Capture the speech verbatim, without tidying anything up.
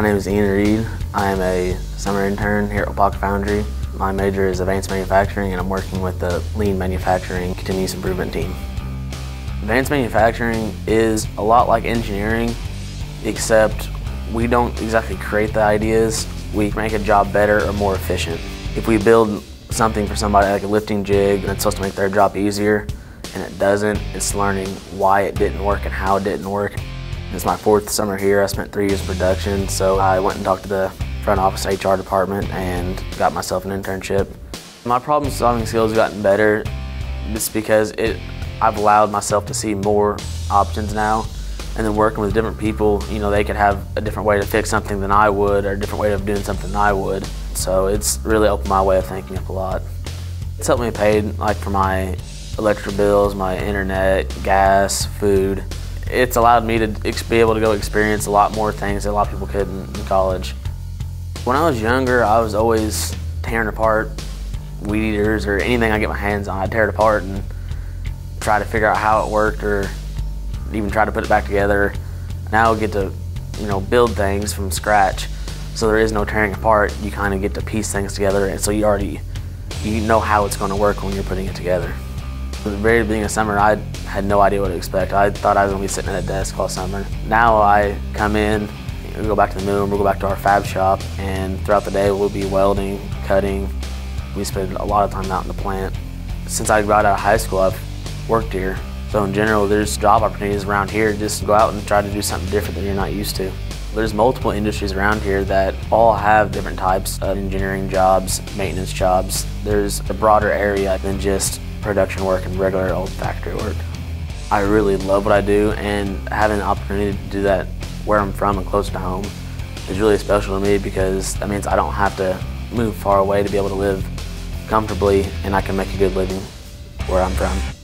My name is Ian Reed. I am a summer intern here at Waupaca Foundry. My major is Advanced Manufacturing, and I'm working with the Lean Manufacturing Continuous Improvement Team. Advanced Manufacturing is a lot like engineering, except we don't exactly create the ideas. We make a job better or more efficient. If we build something for somebody, like a lifting jig, and it's supposed to make their job easier, and it doesn't, it's learning why it didn't work and how it didn't work. It's my fourth summer here. I spent three years in production, so I went and talked to the front office H R department and got myself an internship. My problem solving skills have gotten better just because it, I've allowed myself to see more options now, and then working with different people, you know, they could have a different way to fix something than I would, or a different way of doing something than I would. So it's really opened my way of thinking up a lot. It's helped me pay like for my electric bills, my internet, gas, food. It's allowed me to be able to go experience a lot more things that a lot of people couldn't in college. When I was younger, I was always tearing apart weed eaters or anything I get my hands on. I'd tear it apart and try to figure out how it worked, or even try to put it back together. Now I get to, you know, build things from scratch, so there is no tearing apart. You kind of get to piece things together, and so you already you know how it's going to work when you're putting it together. At the very beginning of summer, I had no idea what to expect. I thought I was going to be sitting at a desk all summer. Now I come in, we go back to the moon, we'll go back to our fab shop, and throughout the day we'll be welding, cutting. We spend a lot of time out in the plant. Since I got out of high school, I've worked here. So in general, there's job opportunities around here. Just go out and try to do something different that you're not used to. There's multiple industries around here that all have different types of engineering jobs, maintenance jobs. There's a broader area than just production work and regular old factory work. I really love what I do, and having the opportunity to do that where I'm from and close to home is really special to me, because that means I don't have to move far away to be able to live comfortably, and I can make a good living where I'm from.